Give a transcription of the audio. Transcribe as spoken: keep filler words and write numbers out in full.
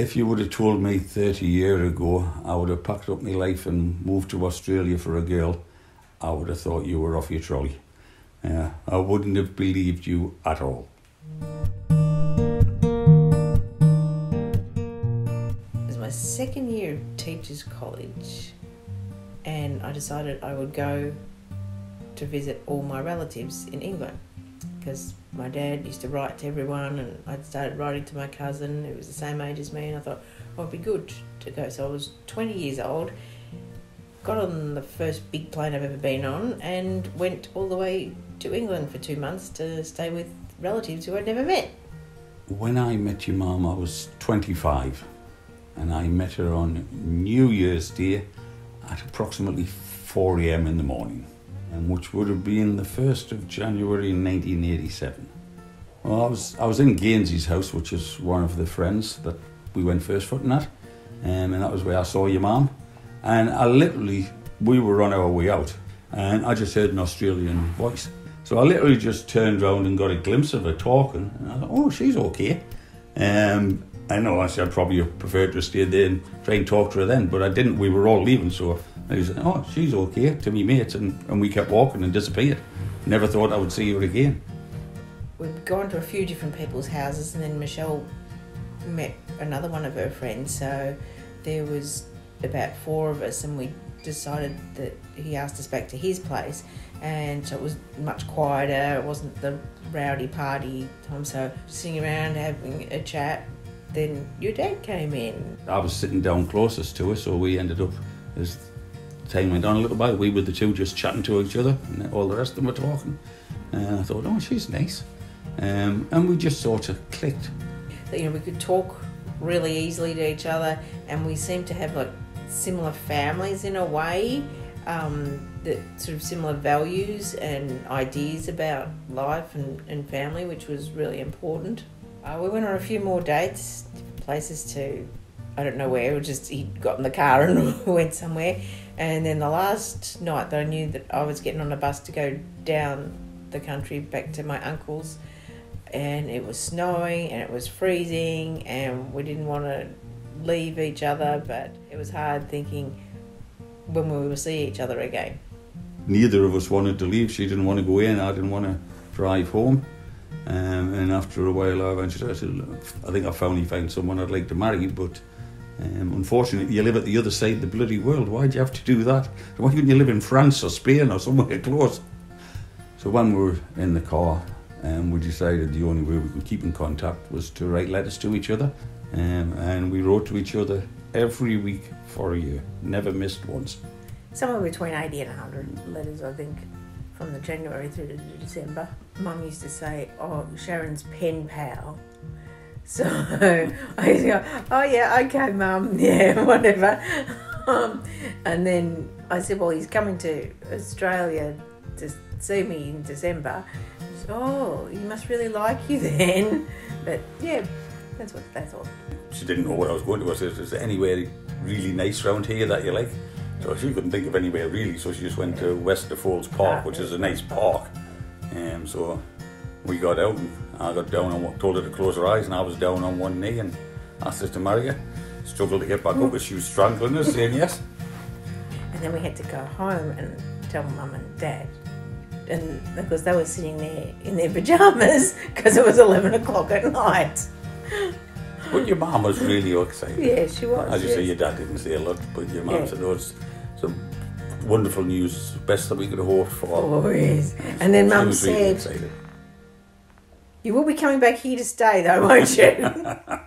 If you would have told me thirty years ago I would have packed up my life and moved to Australia for a girl, I would have thought you were off your trolley. Uh, I wouldn't have believed you at all. It was my second year of teachers' college and I decided I would go to visit all my relatives in England because my dad used to write to everyone and I'd started writing to my cousin who was the same age as me and I thought, oh, it'd be good to go. So I was twenty years old, got on the first big plane I've ever been on and went all the way to England for two months to stay with relatives who I'd never met. When I met your mum, I was twenty-five and I met her on New Year's Day at approximately four a m in the morning, and which would have been the first of January nineteen eighty-seven. Well, I was, I was in Gainsey's house, which is one of the friends that we went first footing at, um, and that was where I saw your mum. And I literally, we were on our way out, and I just heard an Australian voice. So I literally just turned round and got a glimpse of her talking, and I thought, oh, she's okay. Um, I know, I said I'd probably prefer to stay there and try and talk to her then, but I didn't, we were all leaving, so I said, oh, she's okay, to me mates, and, and we kept walking and disappeared. Never thought I would see her again. We'd gone to a few different people's houses, and then Michelle met another one of her friends, so there was about four of us, and we decided that he asked us back to his place, and so it was much quieter, it wasn't the rowdy party time, so sitting around having a chat. Then your dad came in. I was sitting down closest to her, so we ended up, as time went on a little bit, we were the two just chatting to each other, and all the rest of them were talking. And I thought, oh, she's nice. Um, and we just sort of clicked. You know, we could talk really easily to each other, and we seemed to have like similar families in a way, um, that sort of similar values and ideas about life and, and family, which was really important. Uh, we went on a few more dates, places to, I don't know where, we just, he got in the car and went somewhere. And then the last night that I knew that I was getting on a bus to go down the country back to my uncle's, and it was snowing and it was freezing and we didn't want to leave each other, but it was hard thinking when we would see each other again. Neither of us wanted to leave. She didn't want to go in, I didn't want to drive home. Um, and after a while I eventually said, I think I finally found someone I'd like to marry, but um, unfortunately you live at the other side of the bloody world. Why'd you have to do that? Why couldn't you live in France or Spain or somewhere close? So when we were in the car, um, we decided the only way we could keep in contact was to write letters to each other, um, and we wrote to each other every week for a year, never missed once. Somewhere between eighty and a hundred letters, I think, from the January through to December. Mum used to say, oh, Sharon's pen pal. So I used to go, oh yeah, okay Mum, yeah, whatever. Um, and then I said, well, he's coming to Australia to see me in December. Said, oh, he must really like you then. But yeah, that's what that's all. She didn't know what I was going to. I said, is there anywhere really nice round here that you like? So she couldn't think of anywhere really, so she just went to Westerfolds Park, which is a nice park. Um, so we got out and I got down on, told her to close her eyes and I was down on one knee and asked her to marry her. Struggled to get back up because she was strangling us, saying yes. And then we had to go home and tell Mum and Dad. And because they were sitting there in their pyjamas because it was eleven o'clock at night. But your mum was really excited. Yeah, she was. As you yes. say, your dad didn't say a lot, but your mum yeah. said, oh, it's some wonderful news, best that we could have hoped for. Oh, yes. And, and then Mum said, really, you will be coming back here to stay though, won't you?